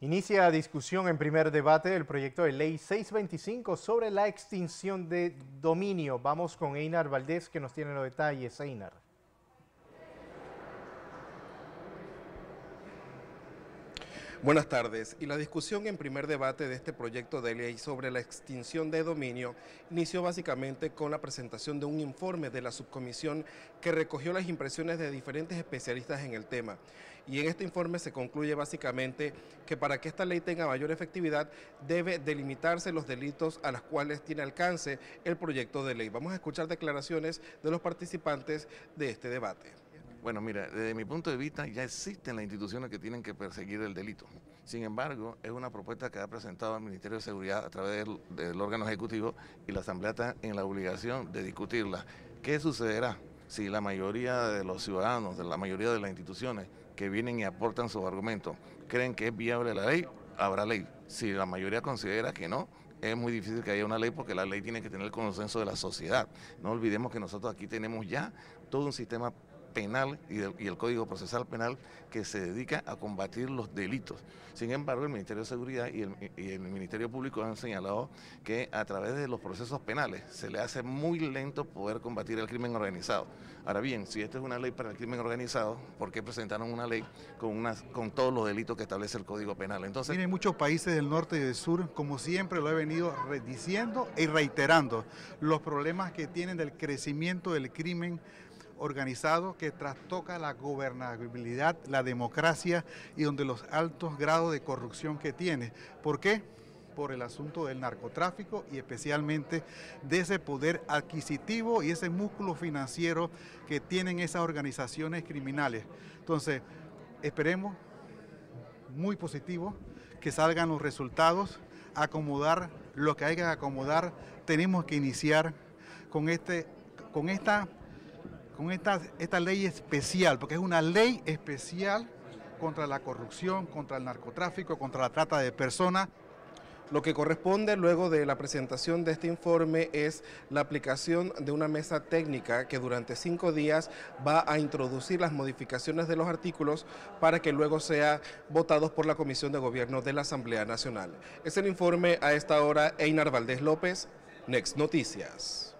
Inicia discusión en primer debate del proyecto de ley 625 sobre la extinción de dominio. Vamos con Einar Valdés, que nos tiene los detalles. Einar. Buenas tardes. Y la discusión en primer debate de este proyecto de ley sobre la extinción de dominio inició básicamente con la presentación de un informe de la subcomisión que recogió las impresiones de diferentes especialistas en el tema. Y en este informe se concluye básicamente que para que esta ley tenga mayor efectividad debe delimitarse los delitos a los cuales tiene alcance el proyecto de ley. Vamos a escuchar declaraciones de los participantes de este debate. Bueno, mira, desde mi punto de vista ya existen las instituciones que tienen que perseguir el delito. Sin embargo, es una propuesta que ha presentado el Ministerio de Seguridad a través del órgano ejecutivo y la Asamblea está en la obligación de discutirla. ¿Qué sucederá si la mayoría de los ciudadanos, de la mayoría de las instituciones que vienen y aportan sus argumentos, creen que es viable la ley? Habrá ley. Si la mayoría considera que no, es muy difícil que haya una ley porque la ley tiene que tener el consenso de la sociedad. No olvidemos que nosotros aquí tenemos ya todo un sistema penal y el Código Procesal Penal que se dedica a combatir los delitos. Sin embargo, el Ministerio de Seguridad y el Ministerio Público han señalado que a través de los procesos penales se le hace muy lento poder combatir el crimen organizado. Ahora bien, si esta es una ley para el crimen organizado, ¿por qué presentaron una ley con todos los delitos que establece el Código Penal? Entonces, miren, muchos países del norte y del sur, como siempre lo he venido diciendo y reiterando, los problemas que tienen del crecimiento del crimen organizado que trastoca la gobernabilidad, la democracia y donde los altos grados de corrupción que tiene. ¿Por qué? Por el asunto del narcotráfico y especialmente de ese poder adquisitivo y ese músculo financiero que tienen esas organizaciones criminales. Entonces, esperemos, muy positivo, que salgan los resultados, acomodar lo que hay que acomodar. Tenemos que iniciar con esta ley especial, porque es una ley especial contra la corrupción, contra el narcotráfico, contra la trata de personas. Lo que corresponde luego de la presentación de este informe es la aplicación de una mesa técnica que durante 5 días va a introducir las modificaciones de los artículos para que luego sean votados por la Comisión de Gobierno de la Asamblea Nacional. Es el informe a esta hora. Einar Valdés López, Next Noticias.